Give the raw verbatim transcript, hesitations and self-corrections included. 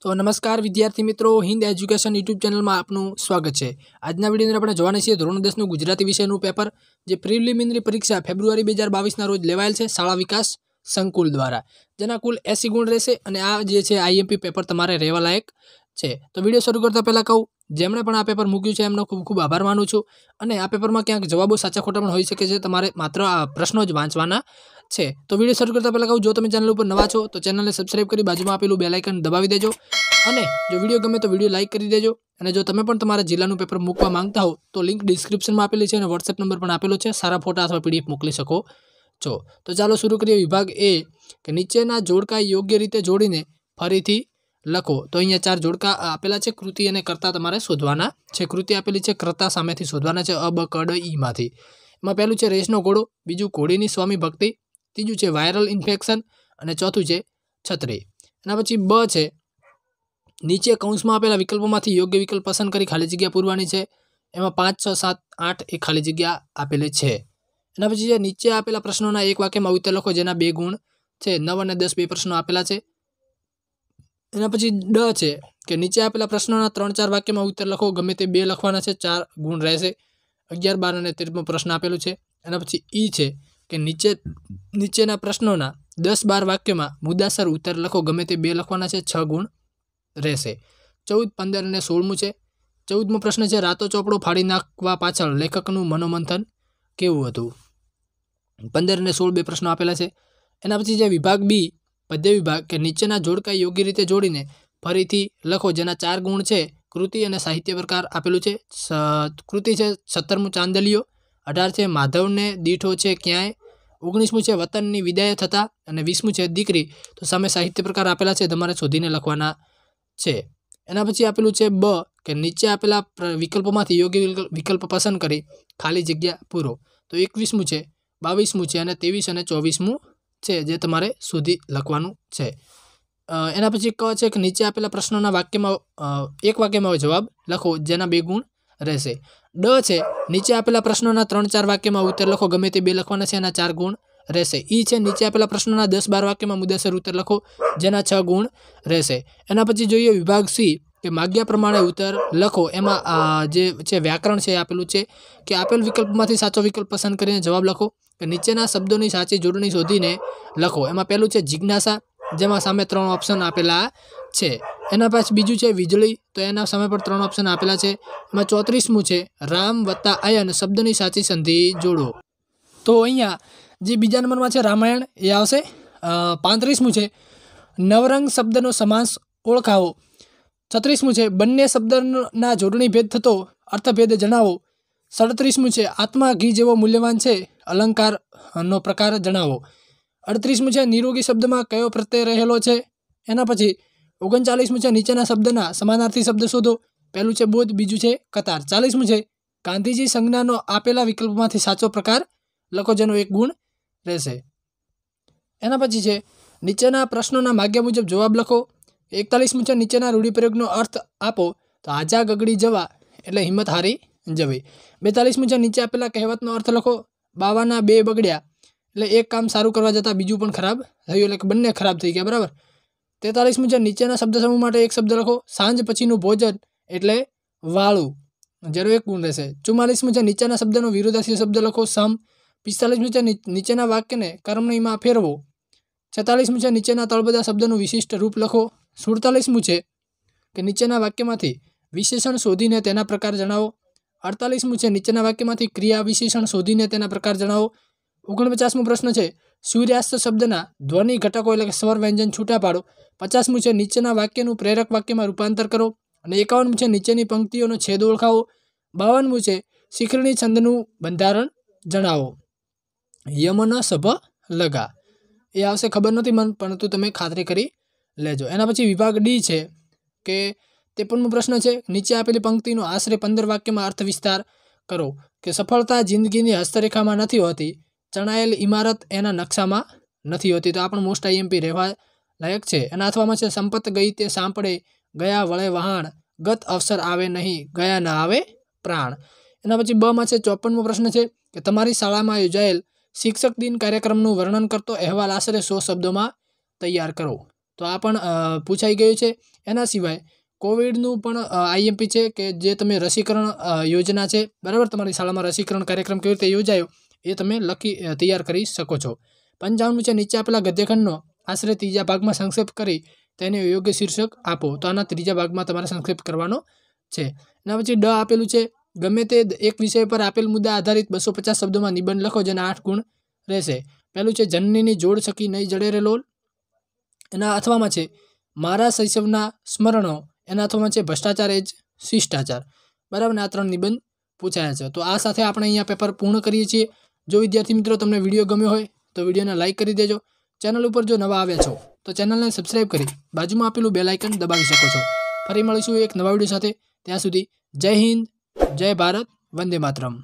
તો નમસ્કાર વિદ્યાર્થી મિત્રો, હિન્દ એજ્યુકેશન યુટ્યુબ ચેનલમાં આપનું સ્વાગત છે। આજના વિડીયોની આપણે જોવાના છીએ ધોરણ દસનું ગુજરાતી વિષયનું પેપર, જે પ્રિલિમિનરી પરીક્ષા ફેબ્રુઆરી બે હજાર બાવીસના રોજ લેવાયેલ છે શાળા વિકાસ સંકુલ દ્વારા, જેના કુલ એંસી ગુણ રહેશે અને આ જે છે આઈએમપી પેપર તમારે રહેવા લાયક છે। તો વિડીયો શરૂ કરતા પહેલાં કહું, જેમણે પણ આ પેપર મૂક્યું છે એમનો ખૂબ ખૂબ આભાર માનું છું, અને આ પેપરમાં ક્યાંક જવાબો સાચા ખોટા પણ હોઈ શકે છે, તમારે માત્ર આ પ્રશ્નો જ વાંચવાના છે। તો વિડીયો શરૂ કરતા પહેલાં કહું, જો તમે ચેનલ ઉપર નવા છો તો ચેનલને સબસ્ક્રાઈબ કરી બાજુમાં આપેલું બેલ આઇકન દબાવી દેજો, અને જો વિડીયો ગમે તો વિડીયો લાઇક કરી દેજો, અને જો તમે પણ તમારા જિલ્લાનું પેપર મૂકવા માંગતા હો તો લિંક ડિસ્ક્રિપ્શનમાં આપેલી છે અને વોટ્સએપ નંબર પણ આપેલો છે, સારા ફોટા અથવા પીડીએફ મોકલી શકો છો। તો ચાલો શરૂ કરીએ। વિભાગ એ કે નીચેના જોડકા યોગ્ય રીતે જોડીને ફરીથી લખો। તો અહીંયા ચાર જોડકા આપેલા છે, કૃતિ અને કર્તા તમારે શોધવાના છે। કૃતિ આપેલી છે, કર્તા સામેથી શોધવાના છે અ બ ક ડ ઈ માંથી। એમાં પહેલું છે રેશનો ઘોડો, બીજું ઘોડીની સ્વામી ભક્તિ, ત્રીજું છે વાયરલ ઇન્ફેક્શન, અને ચોથું છે છત્રી। એના પછી બ છે, નીચે કૌંસમાં આપેલા વિકલ્પોમાંથી યોગ્ય વિકલ્પ પસંદ કરી ખાલી જગ્યા પૂરવાની છે। એમાં પાંચ છ સાત આઠ એ ખાલી જગ્યા આપેલી છે। એના પછી જે નીચે આપેલા પ્રશ્નોના એક વાક્યમાં ઉત્તર લખો, જેના બે ગુણ છે। નવ અને દસ બે પ્રશ્નો આપેલા છે। એના પછી ડ છે કે નીચે આપેલા પ્રશ્નોના ત્રણ ચાર વાક્યમાં ઉત્તર લખો, ગમે તે બે લખવાના છે, ચાર ગુણ રહેશે। અગિયાર બાર અને તેરમો પ્રશ્ન આપેલું છે। એના પછી ઈ છે કે નીચે નીચેના પ્રશ્નોના દસ બાર વાક્યમાં મુદ્દાસર ઉત્તર લખો, ગમે તે બે લખવાના છે, છ ગુણ રહેશે। ચૌદ પંદર અને સોળમું છે। ચૌદમો પ્રશ્ન છે, રાતો ચોપડો ફાડી નાખવા પાછળ લેખકનું મનોમંથન કેવું હતું। પંદર અને સોળ બે પ્રશ્નો આપેલા છે। એના પછી જે વિભાગ બી પદ્ય વિભાગ કે નીચેના જોડકા યોગ્ય રીતે જોડીને ફરીથી લખો, જેના ચાર ગુણ છે। કૃતિ અને સાહિત્ય પ્રકાર આપેલું છે। કૃતિ છે સત્તરમું ચાંદલિયો, અઢાર છે માધવને દીઠો છે ક્યાંય, ઓગણીસમું છે વતનની વિદાય થતાં, અને વીસમું છે દીકરી। તો સામે સાહિત્ય પ્રકાર આપેલા છે, તમારે શોધીને લખવાના છે। એના પછી આપેલું છે બ કે નીચે આપેલા વિકલ્પોમાંથી યોગ્ય વિકલ્પ પસંદ કરી ખાલી જગ્યા પૂરો। તો એકવીસમું છે, બાવીસમું છે, અને ત્રેવીસ અને ચોવીસમું છે, જે તમારે શોધી લખવાનું છે। એના પછી ક છે કે નીચે આપેલા પ્રશ્નોના વાક્યમાં એક વાક્યમાં જવાબ લખો, જેના બે ગુણ રહેશે। ડ છે નીચે આપેલા પ્રશ્નોના ત્રણ ચાર વાક્યમાં ઉત્તર લખો, ગમે તે બે લખવાના છે, એના ચાર ગુણ રહેશે। ઈ છે નીચે આપેલા પ્રશ્નોના દસ બાર વાક્યમાં મુદ્દાસર ઉત્તર લખો, જેના છ ગુણ રહેશે। એના પછી જોઈએ વિભાગ સી કે માગ્યા પ્રમાણે ઉત્તર લખો। એમાં જે છે વ્યાકરણ છે આપેલું છે કે આપેલ વિકલ્પમાંથી સાચો વિકલ્પ પસંદ કરીને જવાબ લખો, કે નીચેના શબ્દોની સાચી જોડણી શોધીને લખો। એમાં પહેલું છે જિજ્ઞાસા, જેમાં સામે ત્રણ ઓપ્શન આપેલા છે। એના પાછળ બીજું છે વીજળી, તો એના સામે પણ ત્રણ ઓપ્શન આપેલા છે। એમાં ચોત્રીસમું છે રામ વત્તા અયન શબ્દની સાચી સંધિ જોડો। તો અહીંયા જે બીજા નંબરમાં છે રામાયણ એ આવશે। પાંત્રીસમું છે નવરંગ શબ્દનો સમાસ ઓળખાવો। છત્રીસમું છે બંને શબ્દના જોડણી ભેદ થતો અર્થભેદ જણાવો। સાડત્રીસમું છે આત્મા ઘી જેવો મૂલ્યવાન છે, અલંકારનો પ્રકાર જણાવો। અડત્રીસમું છે નિરોગી શબ્દમાં કયો પ્રત્યય રહેલો છે। એના પછી ઓગણચાલીસમું છે નીચેના શબ્દના સમાનાર્થી શબ્દ શોધો, પહેલું છે બોધ, બીજું છે કતાર। ચાલીસમું છે ગાંધીજી સંજ્ઞાનો આપેલા વિકલ્પમાંથી સાચો પ્રકાર લખો, જેનો એક ગુણ રહેશે। એના પછી છે નીચેના પ્રશ્નોના માગ્યા મુજબ જવાબ લખો। એકતાલીસમું છે નીચેના રૂઢિપ્રયોગનો અર્થ આપો, તો આજા ગગડી જવા એટલે હિંમત હારી જવી। બેતાલીસમું છે નીચે આપેલા કહેવતનો અર્થ લખો, બાવાના બે બગડ્યા એટલે એક કામ સારું કરવા જતાં બીજું પણ ખરાબ થયું, એટલે બંને ખરાબ થઈ ગયા, બરાબર। તેતાલીસમું છે નીચેના શબ્દ સમૂહ માટે એક શબ્દ લખો, સાંજ પછીનું ભોજન એટલે વાળું, જેનો એક ગુણ રહેશે। ચુમ્માલીસમું છે નીચેના શબ્દનો વિરોધાશી શબ્દ લખો, સમ। પિસ્તાલીસમું છે નીચેના વાક્યને કર્મણીમાં ફેરવો। છેતાલીસમું છે નીચેના તળબધા શબ્દનું વિશિષ્ટ રૂપ લખો। સુડતાલીસમું છે કે નીચેના વાક્યમાંથી વિશેષણ શોધીને તેના પ્રકાર જણાવો। અડતાલીસમું છે નીચેના વાક્યમાંથી ક્રિયા વિશેષણ શોધીને તેના પ્રકાર જણાવો। ઓગણપચાસમો પ્રશ્ન છે સૂર્યાસ્ત શબ્દના ધ્વનિ ઘટકો એટલે કે સ્વર વ્યંજન છૂટા પાડો। પચાસમું છે નીચેના વાક્યનું પ્રેરક વાક્યમાં રૂપાંતર કરો, અને એકાવનમું છે નીચેની પંક્તિઓનો છેદ ઓળખાવો। બાવનમું છે શિખરણી છંદનું બંધારણ જણાવો। યમન સભ લગા એ આવશે, ખબર નથી મન, પરંતુ તમે ખાતરી કરી લેજો। એના પછી વિભાગ ડી છે કે ત્રેપનમો પ્રશ્ન છે નીચે આપેલી પંક્તિનો આશરે પંદર વાક્યમાં અર્થ વિસ્તાર કરો, કે સફળતા જિંદગીની હસ્તરેખામાં નથી હોતી, ચણાયેલ ઇમારત એના નકશામાં નથી હોતી। તો આ પણ મોસ્ટ આઈએમપી રહેવા લાયક છે। એના અથવામાં છે સંપત ગઈ તે સાંપડે, ગયા વળે વહાણ, ગત અવસર આવે નહીં, ગયા ન આવે પ્રાણ। એના પછી બ માં છે ચોપનમો પ્રશ્ન છે કે તમારી શાળામાં યોજાયેલ શિક્ષક દિન કાર્યક્રમનું વર્ણન કરતો અહેવાલ આશરે સો શબ્દોમાં તૈયાર કરો, तो आ पण पूछाई गयुं छे। एना सिवाय कोविडनु पण आईएमपी छे के जे तमे रसीकरण योजना छे बराबर, तमारी शाळामां रसीकरण कार्यक्रम केवी રીતે યોજાયો ए तमे लखी तैयार करी शको छो। पंचावनमुं छे नीचे आपेला गद्यखंडनो आश्रय तीजा भागमां संक्षेप करी तेने योग्य शीर्षक आपो। तो आना तीजा भागमां તમારે संक्षेप करवानो छे। एना पछी ड आपेलुं छे गमे ते एक विषय पर आपेल मुद्दा आधारित बसो पचास शब्दों में निबंध लखो जेना आठ गुण रहेशे। पहेलुं छे जननीनी जोड़ सकी नहीं जड़े रे लोल। एना अथवामां छे मारा शैशवना स्मरणो। एना अथवामां छे भ्रष्टाचार एज शिष्टाचार बराबर ने आ त्रण निबंध पूछाया छे। तो आ साथे आपणे अहींया पेपर पूर्ण करीए छीए। जो विद्यार्थी मित्रों तमने विडियो गम्यो होय तो विडियोने लाइक करी देजो। चैनल उपर जो नवा आव्या छो तो चैनलने सब्सक्राइब करी बाजुमां आपेलुं बेल आइकन दबावी शको छो। फरी मळीशुं एक नवा विडियो साथे। त्यां सुधी जय हिंद, जय भारत, वंदे मातरम।